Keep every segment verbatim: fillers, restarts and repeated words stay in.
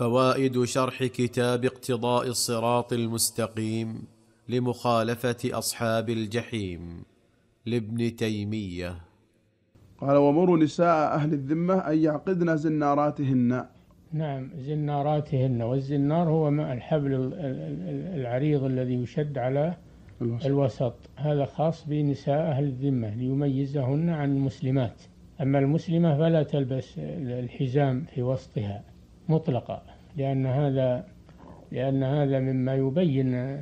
فوائد شرح كتاب اقتضاء الصراط المستقيم لمخالفة أصحاب الجحيم لابن تيمية. قال: ومروا نساء أهل الذمة أن يعقدن زناراتهن. نعم، زناراتهن، والزنار هو الحبل العريض الذي يشد على الوسط. الوسط هذا خاص بنساء أهل الذمة ليميزهن عن المسلمات، أما المسلمة فلا تلبس الحزام في وسطها مطلقة، لأن هذا لأن هذا مما يبين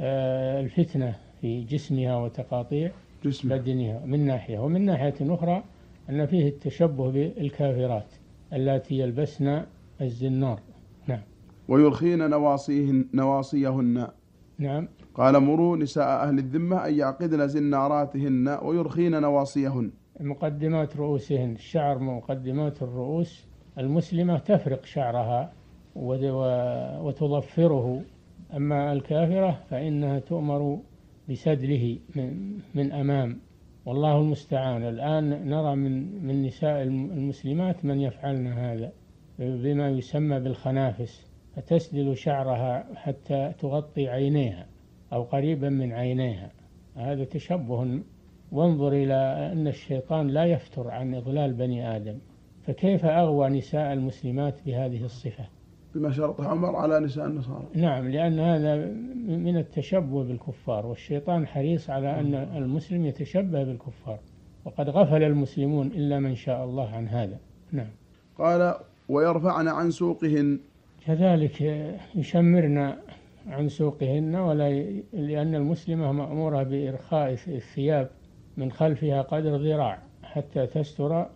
الفتنة في جسمها وتقاطيع جسم. بدنها من ناحية، ومن ناحية أخرى أن فيه التشبه بالكافرات التي يلبسن الزنار. نعم. ويرخين نواصيهن نواصيهن. نعم. قال: مروا نساء أهل الذمة أن يعقدن زناراتهن ويرخين نواصيهن. مقدمات رؤوسهن، الشعر مقدمات الرؤوس. المسلمة تفرق شعرها وتضفره، أما الكافرة فإنها تؤمر بسدله من, من أمام، والله المستعان. الآن نرى من, من نساء المسلمات من يفعلن هذا بما يسمى بالخنافس، فتسدل شعرها حتى تغطي عينيها أو قريبا من عينيها، هذا تشبه. وانظر إلى أن الشيطان لا يفتر عن إضلال بني آدم، فكيف أغوى نساء المسلمات بهذه الصفة بما شرط عمر على نساء النصارى؟ نعم، لأن هذا من التشبه بالكفار، والشيطان حريص على أن المسلم يتشبه بالكفار، وقد غفل المسلمون إلا من شاء الله عن هذا. نعم. قال: ويرفعن عن سوقهن. كذلك يشمرن عن سوقهن، ولا ي... لأن المسلمة مأمورة بإرخاء الثياب من خلفها قدر ذراع حتى تستر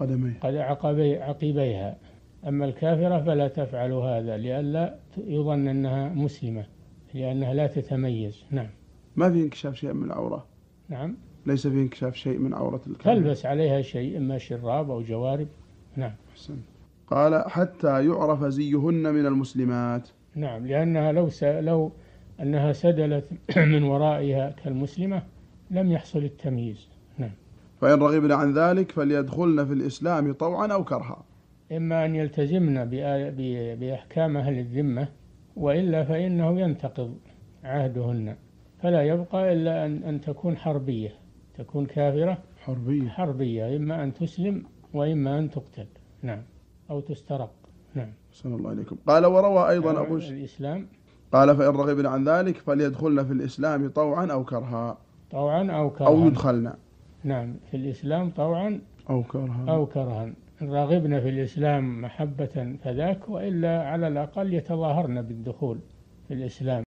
قدمي قد عقبي عقبيها، أما الكافرة فلا تفعل هذا لئلا يظن أنها مسلمة، لأنها لا تتميز. نعم. ما في انكشاف شيء من العورة. نعم، ليس في انكشاف شيء من عورة الكافرة، تلبس عليها شيء إما شراب أو جوارب. نعم. حسن. قال: حتى يعرف زيهن من المسلمات. نعم، لأنها لو لو أنها سدلت من ورائها كالمسلمة لم يحصل التمييز. نعم. فإن رغبنا عن ذلك فليدخلن في الإسلام طوعا أو كرها، إما أن يلتزمن بأحكام أهل الذمة، وإلا فإنه ينتقض عهدهن، فلا يبقى إلا أن, أن تكون حربية، تكون كافرة حربية حربية، إما أن تسلم وإما أن تقتل. نعم، أو تسترق. نعم. صلى الله عليكم. قال: وروى أيضا أبو بشر الإسلام. قال: فإن رغبنا عن ذلك فليدخلن في الإسلام طوعا أو كرها. طوعا أو كرها، أو يدخلنا. نعم، في الإسلام طوعا أو كرها أو كرها راغبنا في الإسلام محبة فذاك، وإلا على الأقل يتظاهرن بالدخول في الإسلام.